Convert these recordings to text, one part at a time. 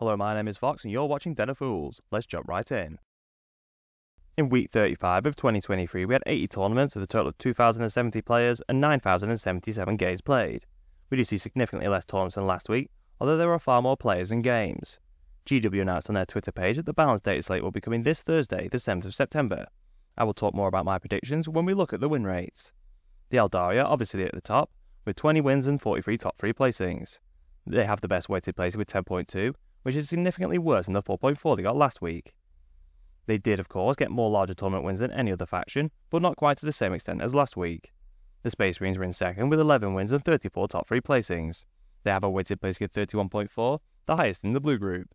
Hello, my name is Fox and you're watching Den of Fools. Let's jump right in. In week 35 of 2023 we had 80 tournaments with a total of 2,070 players and 9,077 games played. We do see significantly less tournaments than last week, although there are far more players and games. GW announced on their Twitter page that the balanced data slate will be coming this Thursday, the 7th of September. I will talk more about my predictions when we look at the win rates. The Eldaria obviously at the top, with 20 wins and 43 top 3 placings. They have the best weighted place with 10.2, which is significantly worse than the 4.4 they got last week. They did of course get more larger tournament wins than any other faction, but not quite to the same extent as last week. The Space Marines were in second with 11 wins and 34 top 3 placings. They have a weighted place of 31.4, the highest in the blue group.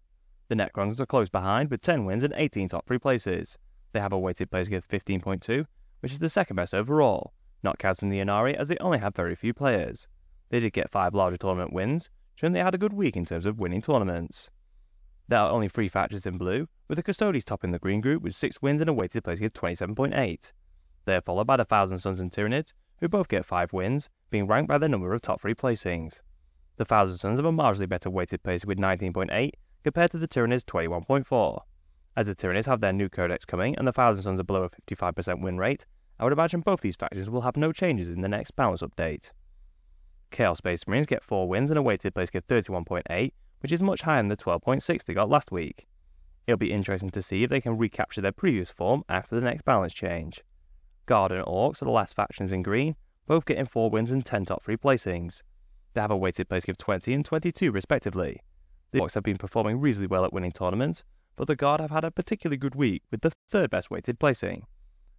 The Necrons are close behind with 10 wins and 18 top 3 places. They have a weighted place of 15.2, which is the second best overall, not counting the Inari as they only have very few players. They did get 5 larger tournament wins, showing they had a good week in terms of winning tournaments. There are only 3 factions in blue, with the Custodes topping the green group with 6 wins and a weighted place of 27.8. They are followed by the Thousand Sons and Tyranids, who both get 5 wins, being ranked by their number of top 3 placings. The Thousand Sons have a marginally better weighted place with 19.8 compared to the Tyranids' 21.4. As the Tyranids have their new codex coming and the Thousand Sons are below a 55% win rate, I would imagine both these factions will have no changes in the next balance update. Chaos Space Marines get 4 wins and a weighted place of 31.8, which is much higher than the 12.6 they got last week. It'll be interesting to see if they can recapture their previous form after the next balance change. Guard and Orcs are the last factions in green, both getting 4 wins and 10 top 3 placings. They have a weighted place of 20 and 22 respectively. The Orcs have been performing reasonably well at winning tournaments, but the Guard have had a particularly good week with the 3rd best weighted placing.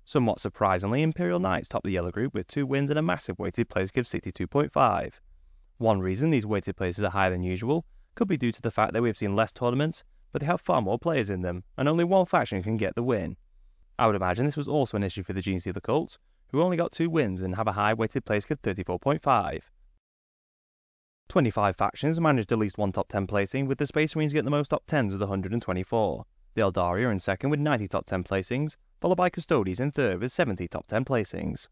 Somewhat surprisingly, Imperial Knights topped the yellow group with 2 wins and a massive weighted place of 62.5. One reason these weighted places are higher than usual could be due to the fact that we have seen less tournaments, but they have far more players in them, and only one faction can get the win. I would imagine this was also an issue for the Genestealer Cults, who only got 2 wins and have a high weighted place of 34.5. 25 factions managed at least one top 10 placing, with the Space Marines getting the most top 10s with 124. The Eldaria are in second with 90 top 10 placings, followed by Custodes in third with 70 top 10 placings.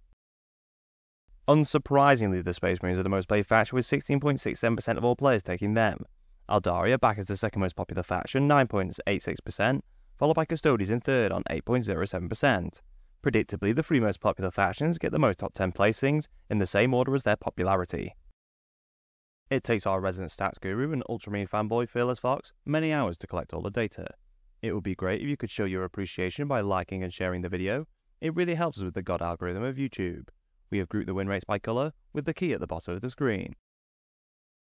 Unsurprisingly, the Space Marines are the most played faction with 16.67% of all players taking them. Eldaria back as the second most popular faction, 9.86%, followed by Custodes in third on 8.07%. Predictably, the 3 most popular factions get the most top 10 placings in the same order as their popularity. It takes our resident stats guru and Ultramarine fanboy Fearless Fox many hours to collect all the data. It would be great if you could show your appreciation by liking and sharing the video. It really helps us with the god algorithm of YouTube. We have grouped the win rates by colour, with the key at the bottom of the screen.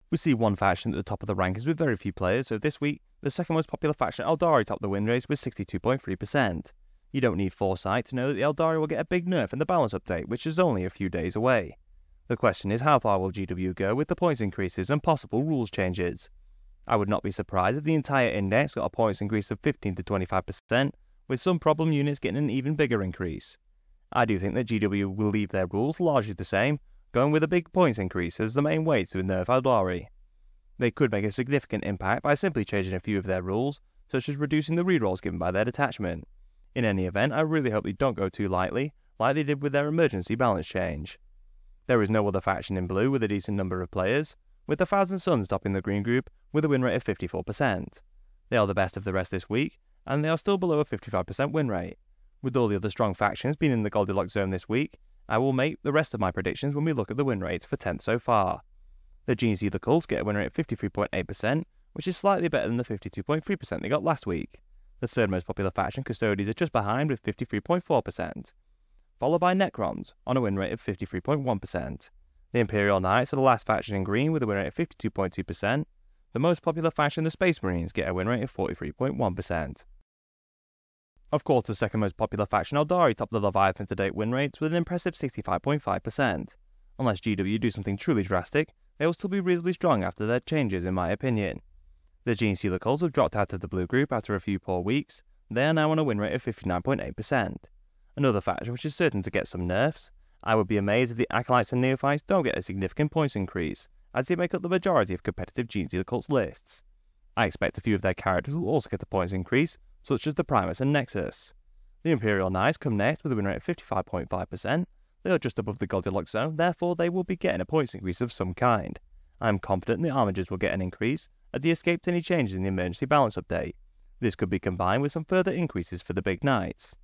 We see one faction at the top of the rankings with very few players, so this week, the second most popular faction, Aeldari, topped the win rates with 62.3%. You don't need foresight to know that the Aeldari will get a big nerf in the balance update, which is only a few days away. The question is how far will GW go with the points increases and possible rules changes? I would not be surprised if the entire index got a points increase of 15 to 25%, with some problem units getting an even bigger increase. I do think that GW will leave their rules largely the same, going with a big points increase as the main way to nerf Aeldari. They could make a significant impact by simply changing a few of their rules, such as reducing the rerolls given by their detachment. In any event, I really hope they don't go too lightly, like they did with their emergency balance change. There is no other faction in blue with a decent number of players, with the Thousand Sons topping the green group with a win rate of 54%. They are the best of the rest this week, and they are still below a 55% win rate. With all the other strong factions being in the Goldilocks zone this week, I will make the rest of my predictions when we look at the win rates for 10th so far. The Genestealer Cults get a win rate of 53.8%, which is slightly better than the 52.3% they got last week. The third most popular faction, Custodes, are just behind with 53.4%, followed by Necrons on a win rate of 53.1%. The Imperial Knights are the last faction in green with a win rate of 52.2%. The most popular faction, the Space Marines, get a win rate of 43.1%. Of course, the second most popular faction, Aeldari, topped the Leviathan to date win rates with an impressive 65.5%. Unless GW do something truly drastic, they will still be reasonably strong after their changes in my opinion. The Genestealer Cults have dropped out of the blue group after a few poor weeks. They are now on a win rate of 59.8%. Another faction which is certain to get some nerfs. I would be amazed if the Acolytes and Neophytes don't get a significant points increase, as they make up the majority of competitive Genestealer Cults lists. I expect a few of their characters will also get a points increase, such as the Primus and Nexus. The Imperial Knights come next with a win rate of 55.5%, they are just above the Goldilocks zone, therefore they will be getting a points increase of some kind. I am confident the Armigers will get an increase, as he escaped any changes in the emergency balance update. This could be combined with some further increases for the big knights.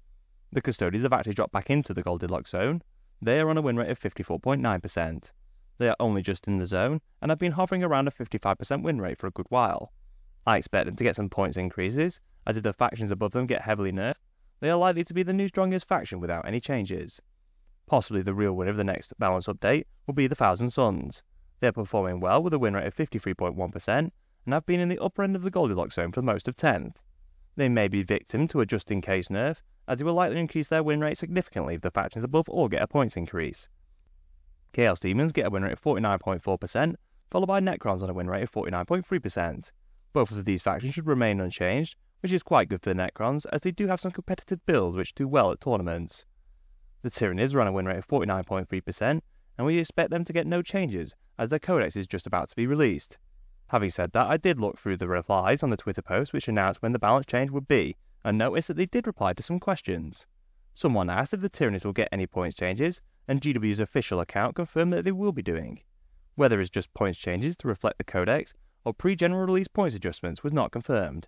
The Custodes have actually dropped back into the Goldilocks zone. They are on a win rate of 54.9%. They are only just in the zone, and have been hovering around a 55% win rate for a good while. I expect them to get some points increases, as if the factions above them get heavily nerfed, they are likely to be the new strongest faction without any changes. Possibly the real winner of the next balance update will be the Thousand Sons. They are performing well with a win rate of 53.1%, and have been in the upper end of the Goldilocks zone for most of 10th. They may be victim to a just-in-case nerf, as they will likely increase their win rate significantly if the factions above all get a points increase. Chaos Demons get a win rate of 49.4%, followed by Necrons on a win rate of 49.3%. Both of these factions should remain unchanged, which is quite good for the Necrons, as they do have some competitive builds which do well at tournaments. The Tyranids run a win rate of 49.3%, and we expect them to get no changes, as their codex is just about to be released. Having said that, I did look through the replies on the Twitter post which announced when the balance change would be, and noticed that they did reply to some questions. Someone asked if the Tyranids will get any points changes, and GW's official account confirmed that they will be doing. Whether it's just points changes to reflect the codex, or pre-general release points adjustments was not confirmed.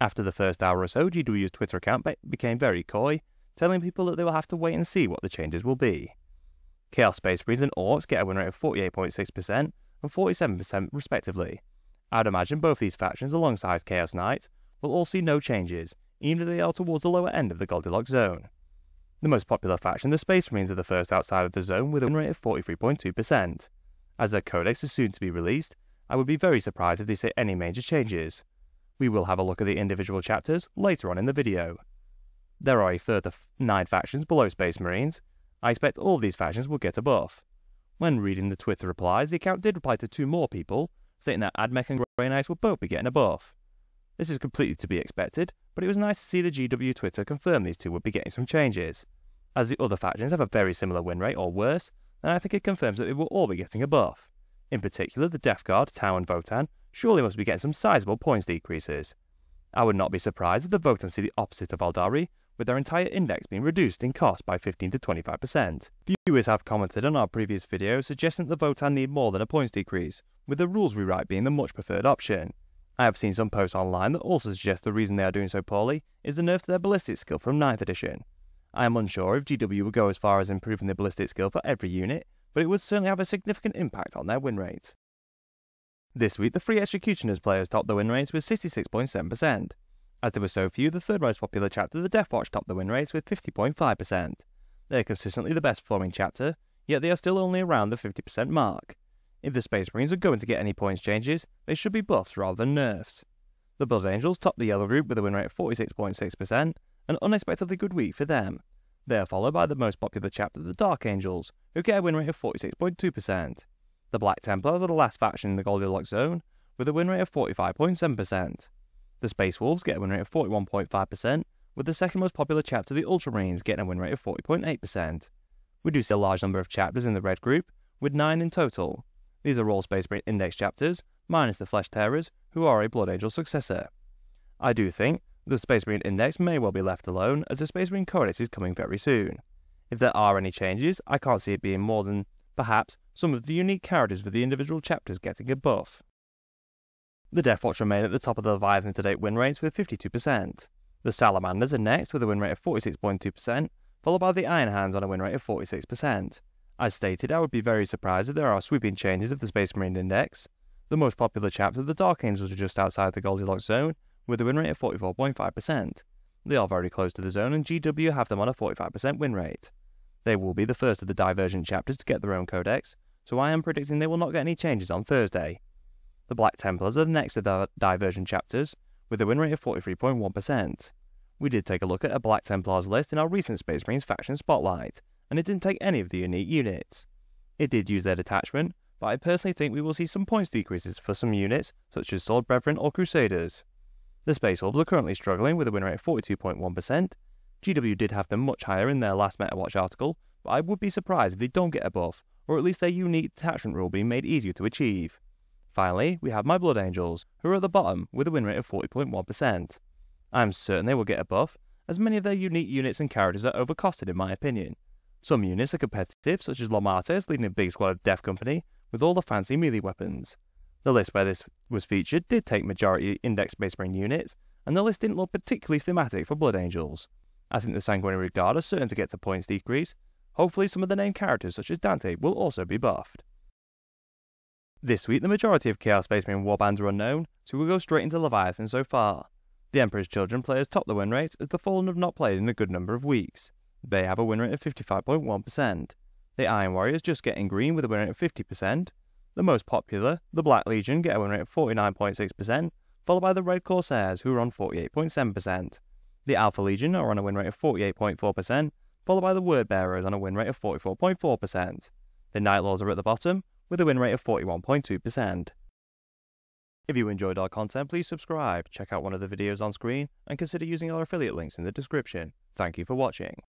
After the first hour or so, GW's Twitter account became very coy, telling people that they will have to wait and see what the changes will be. Chaos Space Marines and Orcs get a win rate of 48.6% and 47% respectively. I'd imagine both these factions alongside Chaos Knight will all see no changes, even if they are towards the lower end of the Goldilocks zone. The most popular faction, the Space Marines, are the first outside of the zone with a win rate of 43.2%. As their codex is soon to be released, I would be very surprised if they see any major changes. We will have a look at the individual chapters later on in the video. There are a further 9 factions below Space Marines. I expect all these factions will get a buff. When reading the Twitter replies, the account did reply to 2 more people, stating that Admech and Grey Knights will both be getting a buff. This is completely to be expected, but it was nice to see the GW Twitter confirm these 2 would be getting some changes. As the other factions have a very similar win rate or worse, then I think it confirms that they will all be getting a buff. In particular, the Death Guard, Tau and Votann surely must be getting some sizable points decreases. I would not be surprised if the Votann see the opposite of Aeldari, with their entire index being reduced in cost by 15 to 25%. Viewers have commented on our previous video suggesting that the Votann need more than a points decrease, with the rules rewrite being the much preferred option. I have seen some posts online that also suggest the reason they are doing so poorly is the nerf to their ballistic skill from 9th edition. I am unsure if GW would go as far as improving their ballistic skill for every unit, but it would certainly have a significant impact on their win rate. This week, the Free Executioners players topped the win rates with 66.7%. As there were so few, the third most popular chapter, the Death Watch, topped the win rates with 50.5%. They are consistently the best performing chapter, yet they are still only around the 50% mark. If the Space Marines are going to get any points changes, they should be buffs rather than nerfs. The Blood Angels topped the yellow group with a win rate of 46.6%, an unexpectedly good week for them. They are followed by the most popular chapter, the Dark Angels, who get a win rate of 46.2%. The Black Templars are the last faction in the Goldilocks zone, with a win rate of 45.7%. The Space Wolves get a win rate of 41.5%, with the second most popular chapter, the Ultramarines, getting a win rate of 40.8%. We do see a large number of chapters in the red group, with 9 in total. These are all Space Marine Index chapters, minus the Flesh Terrors, who are a Blood Angel successor. I do think the Space Marine Index may well be left alone, as the Space Marine Codex is coming very soon. If there are any changes, I can't see it being more than, perhaps, some of the unique characters for the individual chapters getting a buff. The Death Watch remain at the top of the Leviathan to date win rates with 52%. The Salamanders are next with a win rate of 46.2%, followed by the Iron Hands on a win rate of 46%. As stated, I would be very surprised if there are sweeping changes of the Space Marine Index. The most popular chapter, the Dark Angels, are just outside the Goldilocks zone, with a win rate of 44.5%. They are very close to the zone and GW have them on a 45% win rate. They will be the first of the Divergent chapters to get their own codex, so I am predicting they will not get any changes on Thursday. The Black Templars are the next of the Divergent chapters, with a win rate of 43.1%. We did take a look at a Black Templars list in our recent Space Marines faction spotlight, and it didn't take any of the unique units. It did use their detachment, but I personally think we will see some points decreases for some units, such as Sword Brethren or Crusaders. The Space Wolves are currently struggling with a win rate of 42.1%. GW did have them much higher in their last MetaWatch article, but I would be surprised if they don't get a buff, or at least their unique detachment rule being made easier to achieve. Finally, we have my Blood Angels, who are at the bottom with a win rate of 40.1%. I am certain they will get a buff, as many of their unique units and characters are overcosted in my opinion. Some units are competitive, such as Lomartes leading a big squad of Death Company, with all the fancy melee weapons. The list where this was featured did take majority Index Space Marine units, and the list didn't look particularly thematic for Blood Angels. I think the Sanguinary Guard are certain to get to points decrease. Hopefully some of the named characters such as Dante will also be buffed. This week the majority of Chaos Space Marine warbands are unknown, so we'll go straight into Leviathan so far. The Emperor's Children players top the win rate as the Fallen have not played in a good number of weeks. They have a win rate of 55.1%. The Iron Warriors just get in green with a win rate of 50%. The most popular, the Black Legion, get a win rate of 49.6%, followed by the Red Corsairs, who are on 48.7%. The Alpha Legion are on a win rate of 48.4%, followed by the Word Bearers on a win rate of 44.4%. The Night Lords are at the bottom, with a win rate of 41.2%. If you enjoyed our content, please subscribe, check out one of the videos on screen, and consider using our affiliate links in the description. Thank you for watching.